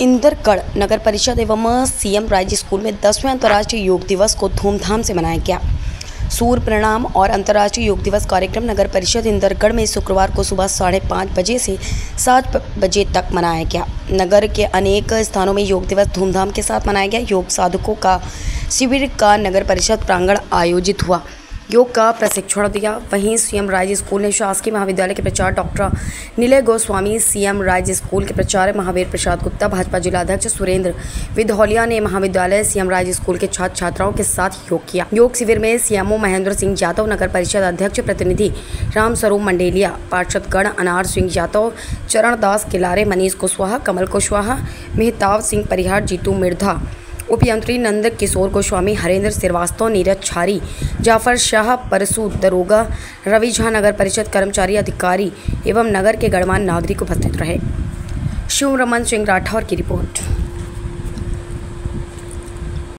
इंदरगढ़ नगर परिषद एवं CM rise school में 10वें अंतर्राष्ट्रीय योग दिवस को धूमधाम से मनाया गया। सूर्य प्रणाम और अंतर्राष्ट्रीय योग दिवस कार्यक्रम नगर परिषद इंदरगढ़ में शुक्रवार को सुबह 5:30 बजे से 7 बजे तक मनाया गया। नगर के अनेक स्थानों में योग दिवस धूमधाम के साथ मनाया गया। योग साधकों का शिविर का नगर परिषद प्रांगण आयोजित हुआ। योग का प्रशिक्षण दिया। वहीं CM राइज स्कूल ने शासकीय महाविद्यालय के प्राचार्य doctor Neele Goswami, CM rise school के प्राचार्य महावीर प्रसाद गुप्ता, भाजपा जिलाध्यक्ष सुरेंद्र विधौलिया ने महाविद्यालय CM राइज स्कूल के छात्र छात्राओं के साथ योग किया। योग शिविर में CMO महेंद्र सिंह यादव, नगर परिषद अध्यक्ष प्रतिनिधि रामस्वरूप मंडेलिया, पार्षदगण अनार सिंह यादव, चरण दास किलारे, मनीष कुशवाहा, कमल कुशवाहा, मेहताब सिंह परिहार, जीतू मिर्धा, उपयंत्री नंदक किशोर गोस्वामी, हरेंद्र श्रीवास्तव, नीरज छारी, जाफर शाह, परसूद दरोगा, रवि झा नगर परिषद कर्मचारी, अधिकारी एवं नगर के गणमान्य नागरिक उपस्थित रहे। शिवरमन सिंह राठौर की रिपोर्ट।